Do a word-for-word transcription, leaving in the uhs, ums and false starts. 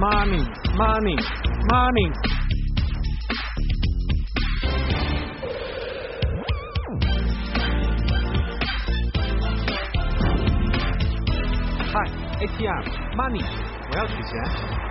Mommy, mommy, mommy. Hi, A T M, money，我要取钱。